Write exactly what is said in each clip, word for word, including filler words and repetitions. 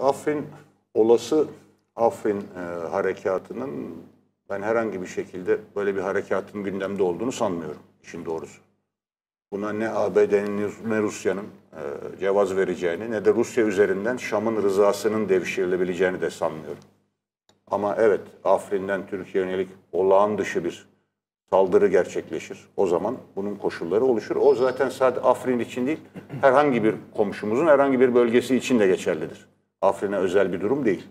Afrin, olası Afrin e, harekatının, ben herhangi bir şekilde böyle bir harekatın gündemde olduğunu sanmıyorum işin doğrusu. Buna ne A B D'nin ne Rusya'nın e, cevaz vereceğini ne de Rusya üzerinden Şam'ın rızasının devşirilebileceğini de sanmıyorum. Ama evet, Afrin'den Türkiye yönelik olağan dışı bir saldırı gerçekleşir. O zaman bunun koşulları oluşur. O zaten sadece Afrin için değil, herhangi bir komşumuzun herhangi bir bölgesi için de geçerlidir. Afrin'e özel bir durum değil.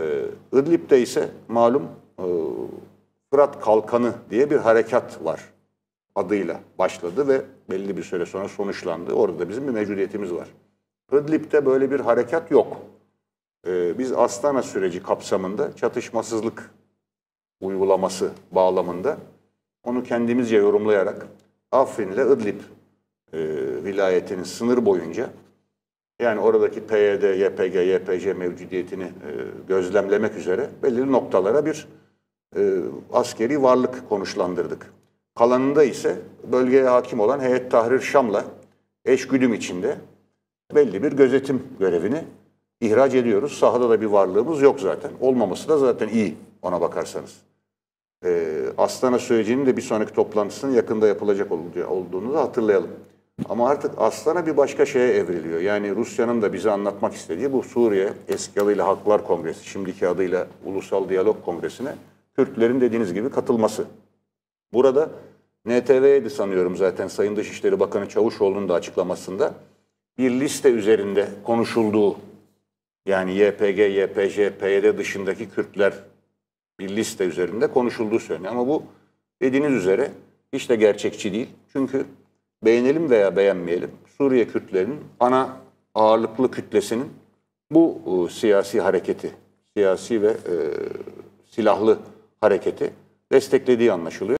Ee, İdlib'de ise malum e, Fırat Kalkanı diye bir harekat var. Adıyla başladı ve belli bir süre sonra sonuçlandı. Orada da bizim bir mevcudiyetimiz var. İdlib'de böyle bir harekat yok. Ee, biz Astana süreci kapsamında çatışmasızlık uygulaması bağlamında onu kendimizce yorumlayarak Afrin ile İdlib e, vilayetinin sınır boyunca, yani oradaki P Y D, Y P G, Y P C mevcudiyetini e, gözlemlemek üzere belirli noktalara bir e, askeri varlık konuşlandırdık. Kalanında ise bölgeye hakim olan Heyet Tahrir Şam'la eşgüdüm içinde belli bir gözetim görevini ihraç ediyoruz. Sahada da bir varlığımız yok zaten. Olmaması da zaten iyi ona bakarsanız. Ee, Astana sürecinin de bir sonraki toplantısının yakında yapılacak olduğunu da hatırlayalım. Ama artık Astana bir başka şeye evriliyor. Yani Rusya'nın da bize anlatmak istediği bu Suriye Eskali ile Halklar Kongresi, şimdiki adıyla Ulusal Diyalog Kongresi'ne Türklerin dediğiniz gibi katılması. Burada N T V'ydi sanıyorum zaten Sayın Dışişleri Bakanı Çavuşoğlu'nun da açıklamasında bir liste üzerinde konuşulduğu, yani Y P G, Y P J, P Y D dışındaki Kürtler bir liste üzerinde konuşulduğu söyleniyor. Ama bu dediğiniz üzere hiç de gerçekçi değil. Çünkü beğenelim veya beğenmeyelim, Suriye Kürtlerinin ana ağırlıklı kütlesinin bu e, siyasi hareketi, siyasi ve e, silahlı hareketi desteklediği anlaşılıyor.